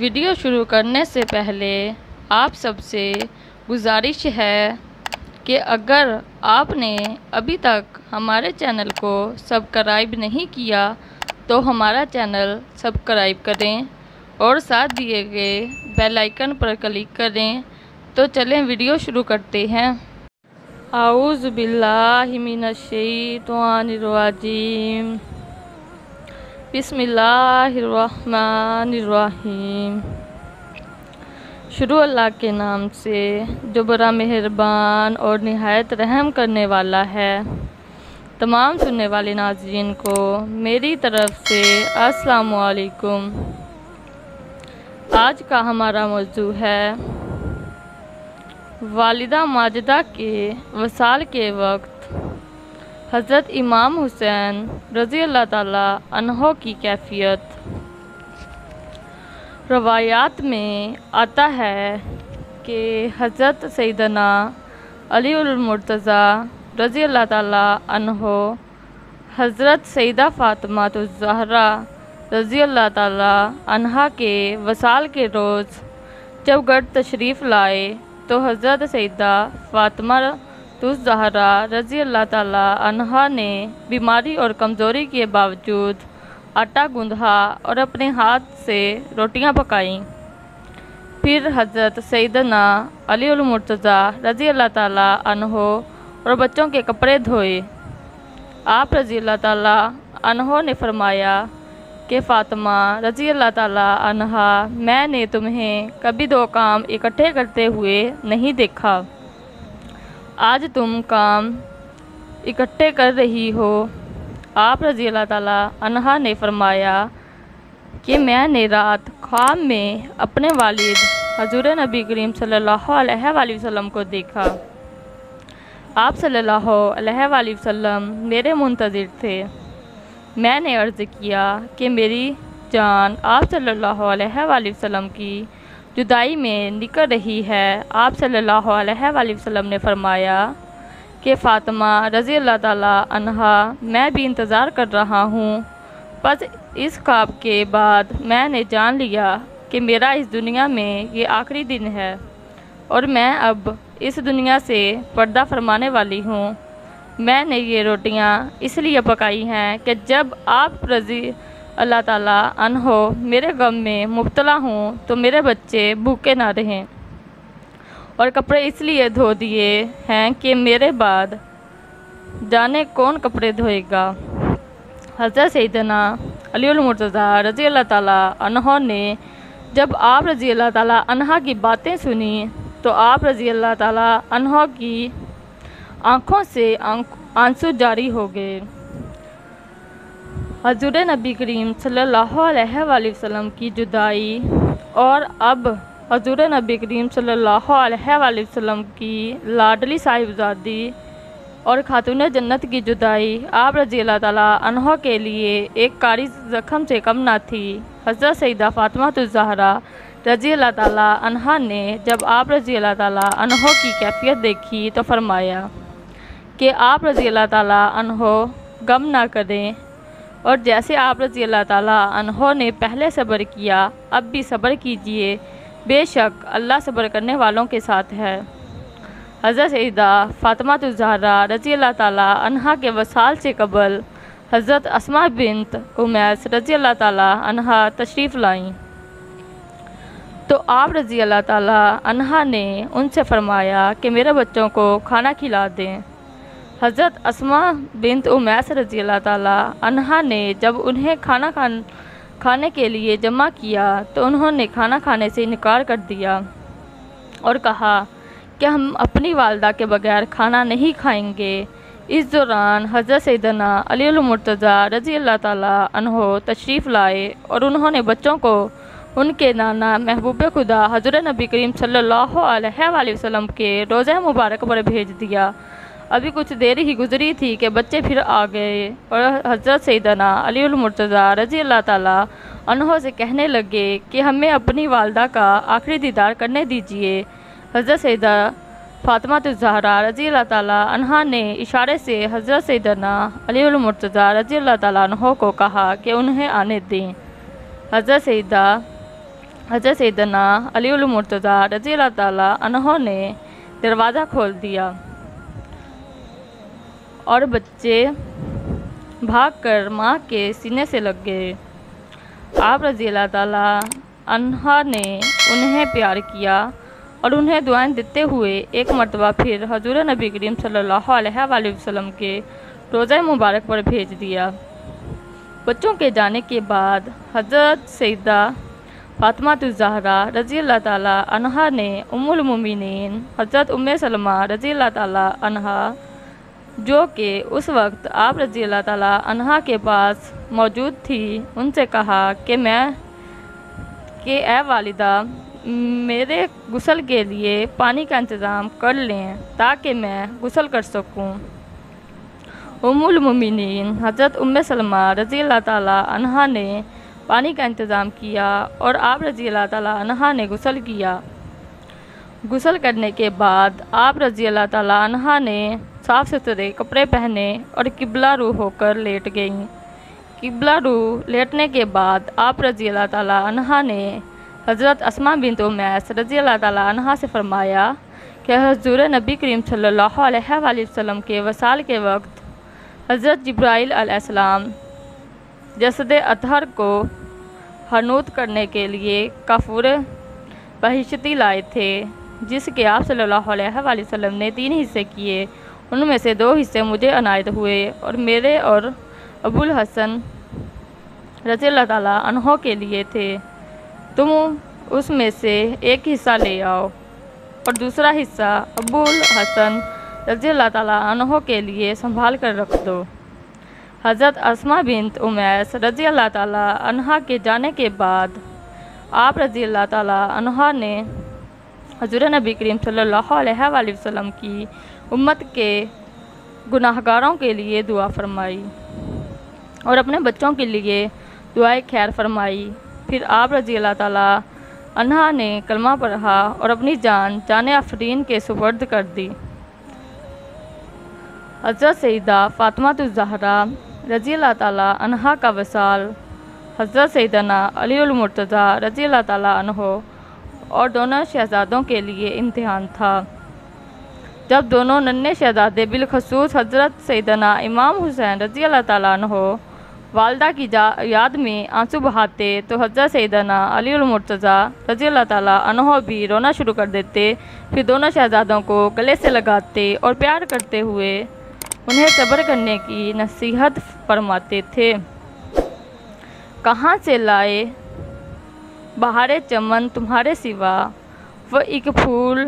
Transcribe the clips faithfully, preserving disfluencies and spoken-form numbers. Video शुरू करने से पहले आप सबसे गुजारिश है कि अगर आपने अभी तक हमारे चैनल को सब्सक्राइब नहीं किया तो हमारा चैनल सब्सक्राइब करें और साथ दिए गए बेल आइकन पर क्लिक करें। तो चलें वीडियो शुरू करते हैं। आऊज़ु बिल्लाहि मिनश्शैतानिर रजीम। बिस्मिल्लाहिर रहमानिर रहीम। शुरू अल्लाह के नाम से जो बड़ा मेहरबान और निहायत रहम करने वाला है। तमाम सुनने वाले नाज़रीन को मेरी तरफ़ से अस्सलामु अलैकुम। आज का हमारा मौजू है वालिदा माजिदा के वसाल के वक्त हज़रत इमाम हुसैन रज़ी अल्लाह ताला अन्हो की कैफियत। रवायात में आता है कि हजरत सईदना अली उल मुरतज़ा रज़ी अल्लाह ताला अन्हो हजरत सईदा फातिमा तुज़हरा रज़ी अल्लाह ताला अन्हा के वसाल के रोज़ जब घर तशरीफ़ लाए तो हज़रत सईदा फातिमा तुज़हरा रज़ी अल्लाह ताला अन्हा ने बीमारी और कमज़ोरी के बावजूद आटा गूँधा और अपने हाथ से रोटियां पकाईं। फिर हज़रत सईदना अली उल मुरतज़ा रज़ी अल्लाह ताला अन्हो और बच्चों के कपड़े धोए। आप रज़ी अल्लाह ताला अन्हो ने फरमाया कि फ़ातिमा रज़ी अल्लाह ताला अन्हा, मैंने तुम्हें कभी दो काम इकट्ठे करते हुए नहीं देखा। आज तुम काम इकट्ठे कर रही हो। आप रज़ी अल्लाह ताला अन्हा ने फरमाया कि मैंने रात ख्वाब में अपने वालिद हज़रत नबी करीम सल्लल्लाहु अलैहि वसल्लम को देखा। आप सल्लल्लाहु अलैहि वसल्लम मेरे मुंतज़िर थे। मैंने अर्ज़ किया कि मेरी जान आप सल्लल्लाहु अलैहि वसल्लम की जुदाई में निकल रही है। आप सल्लल्लाहु अलैहि वसल्लम ने फरमाया कि फ़ातिमा रज़ी अल्लाह ताला अन्हा, मैं भी इंतज़ार कर रहा हूँ। बस इस ख्वाब के बाद मैंने जान लिया कि मेरा इस दुनिया में ये आखिरी दिन है और मैं अब इस दुनिया से पर्दा फरमाने वाली हूँ। मैंने ये रोटियां इसलिए पकाई हैं कि जब आप रज़ी अल्लाह ताला अन्हो मेरे गम में मुब्तला हूँ तो मेरे बच्चे भूखे ना रहें, और कपड़े इसलिए धो दिए हैं कि मेरे बाद जाने कौन कपड़े धोएगा। हज़रत सईदना अली उल मुर्तज़ा रज़ी अल्लाह ताला अन्हो ने जब आप रज़ी अल्लाह ताला अन्हा की बातें सुनी तो आप रज़ी अल्लाह ताला अन्हो की आँखों से आंसू जारी हो गए। हजूर नबी करीम सल्लल्लाहु अलैहि वसल्लम की जुदाई और अब हजूर नबी करीम सल्लल्लाहु अलैहि वसल्लम की लाडली साहिबजादी और खातून जन्नत की जुदाई आप रज़ी अल्लाह ताला अन्हा के लिए एक कारी ज़ख़म से कम ना थी। हज़रत सईदा फातिमा तुज़हरा रज़ी अल्लाह ताला अन्हा ने जब आप रज़ी अल्लाह ताला अन्हो की कैफियत देखी तो फरमाया कि आप रज़ी अल्लाह ताला अन्हो गम ना करें, और जैसे आप रज़ी अल्लाह ताला अन्हो ने पहले सब्र किया अब भी सब्र कीजिए, बेशक अल्लाह सब्र करने वालों के साथ है। हज़रत सईदा फातिमा तुज़हरा रज़ी अल्लाह ताला अन्हा के वसाल से कबल हज़रत असमा बिन्त उमैस रज़ी अल्लाह ताला अन्हा तशरीफ़ लाईं तो आप रज़ी अल्लाह ताला अन्हा ने उनसे फरमाया कि मेरे बच्चों को खाना खिला दें। हज़रत असमा बिन्त उमैस रज़ी अल्लाह ताला अन्हा ने जब उन्हें खाना खान खाने के लिए जमा किया तो उन्होंने खाना खाने से इनकार कर दिया और कहा कि हम अपनी वालदा के बगैर खाना नहीं खाएंगे। इस दौरान हज़रत सईदना अली उल मुरतज़ा रज़ी अल्लाह ताला अन्हो तशरीफ़ लाए और उन्होंने बच्चों को उनके नाना महबूब खुदा हज़रत नबी करीम सल्लल्लाहु अलैहि वसल्लम के रोज़े मुबारक पर भेज दिया। अभी कुछ देर ही गुजरी थी कि बच्चे फिर आ गए और हज़रत सईदना अली उल मुरतज़ा रज़ी अल्लाह ताला अन्हो से कहने लगे कि हमें अपनी वालदा का आखिरी दीदार करने दीजिए। हज़रत सईदा फातिमा तुज़हरा रज़ी अल्लाह ताला अन्हा ने इशारे से हज़रत सईदना अली उल मुरतज़ा रज़ी अल्लाह ताला अन्हो को कहा कि उन्हें आने दें। हज़रत सईदा हजरत सईदना अली उल मुरतज़ा रज़ी अल्लाह ताला अन्हो ने दरवाज़ा खोल दिया और बच्चे भागकर माँ के सीने से लग गए। आप रज़ी अल्लाह ताला अन्हा ने उन्हें प्यार किया और उन्हें दुआएं देते हुए एक मरतबा फिर हज़रत नबी करीम सल्लल्लाहु अलैहि वसल्लम के रोज़ा मुबारक पर भेज दिया। बच्चों के जाने के बाद हजरत सईदा फातिमा तुज़हरा रज़ी अल्लाह ताला अन्हा ने उम्मुल मोमिनीन हज़रत उम्मे सलमा रज़ी अल्लाह ताला अन्हा, जो कि उस वक्त आप रज़ी अल्लाह ताला अन्हा के पास मौजूद थी, उनसे कहा कि मैं कि ए वालिदा, मेरे गुसल के लिए पानी का इंतज़ाम कर लें ताकि मैं गुसल कर सकूं। उम्मुल मोमिनीन हज़रत उम्मे सलमा रज़ी अल्लाह ताला अन्हा ने पानी का इंतज़ाम किया और आप रज़ी अल्लाह ताला अन्हा ने गुसल किया। गुसल करने के बाद आप रज़ी अल्लाह ताला अन्हा ने साफ़ सुथरे कपड़े पहने और किबला रू होकर लेट गईं। किबला रू लेटने के बाद आप रज़ी अल्लाह ताला अन्हा ने हजरत असमा बिन्त उमैस रज़ी अल्लाह ताला अन्हा से फ़रमाया कि हजूर नबी करीम सल्लल्लाहु अलैहि वसल्लम के वसाल के वक्त हजरत जिब्राइल अलैहिस्सलाम जसद अतहर को हनूत करने के लिए काफूर बहिश्ती लाए थे, जिसके आप सल्लल्लाहु अलैहि वसल्लम ने तीन हिस्से किए। उनमें से दो हिस्से मुझे अनायत हुए और मेरे और अबुल हसन रज़ी अल्लाह ताला अन्हों के लिए थे। तुम उसमें से एक हिस्सा ले आओ और दूसरा हिस्सा अबुल हसन रज़ी अल्लाह ताला अन्हों के लिए संभाल कर रख दो। हज़रत असमा बिन्त उमैस रज़ी अल्लाह ताला अन्हा के जाने के बाद आप रज़ी अल्लाह ताला अन्हा ने हजूर नबी करीम सल्लल्लाहु अलैहि वसल्लम की उम्मत के गुनाहगारों के लिए दुआ फरमाई और अपने बच्चों के लिए दुआए खैर फरमाई। फिर आप रज़ी अल्लाह ताला अन्हा ने कलमा पढ़ा और अपनी जान जाने आफरीन के सुपर्द कर दी। हज़रत सईदा फातिमा तुज़हरा रज़ी अल्लाह ताला अन्हा का वसाल हज़रत सईदना अली उल मुरतज़ा रज़ी अल्लाह ताला अन्हो और दोनों शहज़ादों के लिए इम्तिहान था। जब दोनों नन्हे शहज़ादे बिलखसूस हज़रत सईदना इमाम हुसैन रज़ी अल्लाह ताला अन्हो वालदा की याद में आंसू बहाते तो हज़रत सईदना अली उल मुरतज़ा रज़ी अल्लाह ताला अन्हो भी रोना शुरू कर देते। फिर दोनों शहज़ादों को गले से लगाते और प्यार करते हुए उन्हें सब्र करने की नसीहत फरमाते थे। कहाँ से लाए बहारे चमन तुम्हारे सिवा, वो एक फूल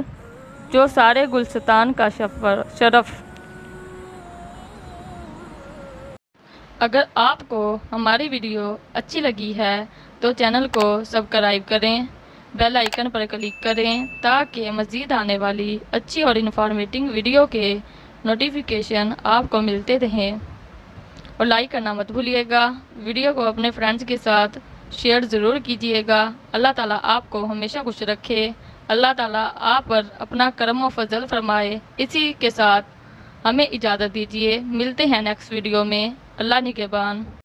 जो सारे गुलस्तान का शरफ़। अगर आपको हमारी वीडियो अच्छी लगी है तो चैनल को सब्सक्राइब करें, बेल आइकन पर क्लिक करें ताकि मज़ीद आने वाली अच्छी और इन्फॉर्मेटिव वीडियो के नोटिफिकेशन आपको मिलते रहें और लाइक करना मत भूलिएगा। वीडियो को अपने फ्रेंड्स के साथ शेयर ज़रूर कीजिएगा। अल्लाह ताला आपको हमेशा खुश रखे। अल्लाह ताला आप पर अपना करम और फजल फरमाए। इसी के साथ हमें इजाज़त दीजिए। मिलते हैं नेक्स्ट वीडियो में। अल्लाह निगहबान।